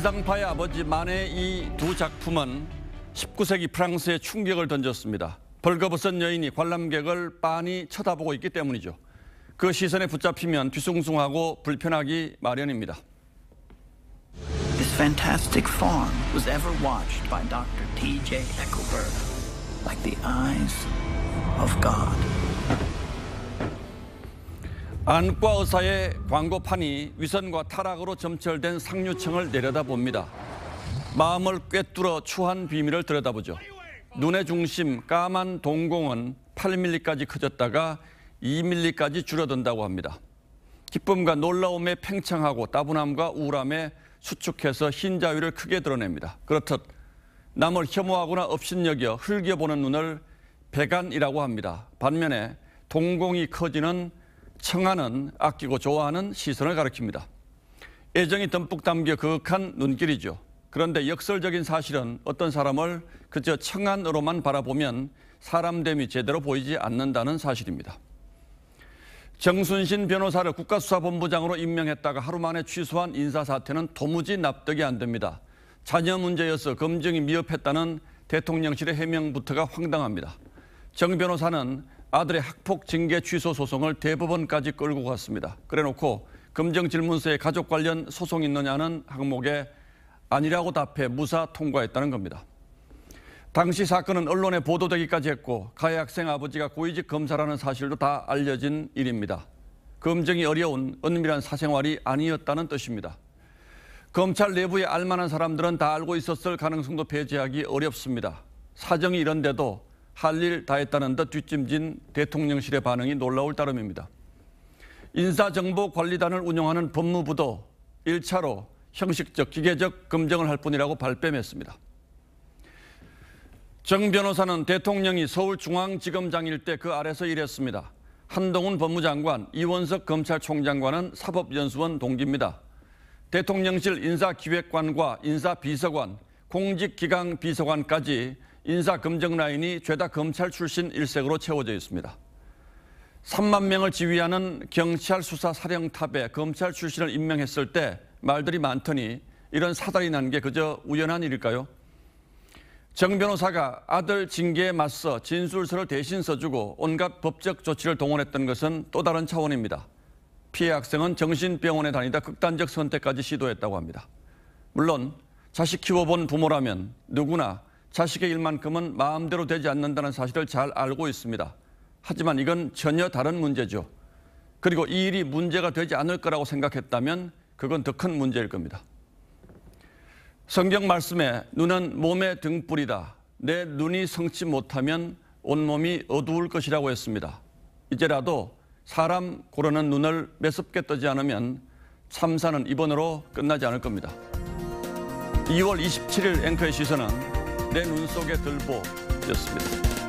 진상파의 아버지 만의 이 두 작품은 19세기 프랑스에 충격을 던졌습니다. 벌거벗은 여인이 관람객을 빤히 쳐다보고 있기 때문이죠. 그 시선에 붙잡히면 뒤숭숭하고 불편하기 마련입니다. This fantastic farm was ever watched by Dr. T.J. Eckelberg like the eyes of God. 안과 의사의 광고판이 위선과 타락으로 점철된 상류층을 내려다봅니다. 마음을 꿰뚫어 추한 비밀을 들여다보죠. 눈의 중심 까만 동공은 8mm까지 커졌다가 2mm까지 줄어든다고 합니다. 기쁨과 놀라움에 팽창하고 따분함과 우울함에 수축해서 흰 자위를 크게 드러냅니다. 그렇듯 남을 혐오하거나 업신여겨 흘겨보는 눈을 배간이라고 합니다. 반면에 동공이 커지는 청아는 아끼고 좋아하는 시선을 가리킵니다. 애정이 듬뿍 담겨 거룩한 눈길이죠. 그런데 역설적인 사실은 어떤 사람을 그저 청안으로만 바라보면 사람됨이 제대로 보이지 않는다는 사실입니다. 정순신 변호사를 국가수사본부장으로 임명했다가 하루 만에 취소한 인사사태는 도무지 납득이 안 됩니다. 자녀 문제여서 검증이 미흡했다는 대통령실의 해명부터가 황당합니다. 정 변호사는 아들의 학폭 징계 취소 소송을 대법원까지 끌고 갔습니다. 그래놓고 검증질문서에 가족 관련 소송이 있느냐는 항목에 아니라고 답해 무사 통과했다는 겁니다. 당시 사건은 언론에 보도되기까지 했고 가해 학생 아버지가 고위직 검사라는 사실도 다 알려진 일입니다. 검증이 어려운 은밀한 사생활이 아니었다는 뜻입니다. 검찰 내부에 알만한 사람들은 다 알고 있었을 가능성도 배제하기 어렵습니다. 사정이 이런데도 할 일 다 했다는 듯 뒷짐진 대통령실의 반응이 놀라울 따름입니다. 인사정보관리단을 운영하는 법무부도 1차로 형식적, 기계적 검증을 할 뿐이라고 발뺌했습니다. 정 변호사는 대통령이 서울중앙지검장일 때 그 아래서 일했습니다. 한동훈 법무장관, 이원석 검찰총장과는 사법연수원 동기입니다. 대통령실 인사기획관과 인사비서관, 공직기강비서관까지 인사검증 라인이 죄다 검찰 출신 일색으로 채워져 있습니다. 3만 명을 지휘하는 경찰 수사 사령탑에 검찰 출신을 임명했을 때 말들이 많더니 이런 사달이 난 게 그저 우연한 일일까요? 정 변호사가 아들 징계에 맞서 진술서를 대신 써주고 온갖 법적 조치를 동원했던 것은 또 다른 차원입니다. 피해 학생은 정신병원에 다니다 극단적 선택까지 시도했다고 합니다. 물론 자식 키워본 부모라면 누구나 자식의 일만큼은 마음대로 되지 않는다는 사실을 잘 알고 있습니다. 하지만 이건 전혀 다른 문제죠. 그리고 이 일이 문제가 되지 않을 거라고 생각했다면 그건 더 큰 문제일 겁니다. 성경 말씀에 눈은 몸의 등불이다. 내 눈이 성치 못하면 온몸이 어두울 것이라고 했습니다. 이제라도 사람 고르는 눈을 매섭게 뜨지 않으면 참사는 이번으로 끝나지 않을 겁니다. 2월 27일 앵커의 시선은 내 눈 속의 들보였습니다.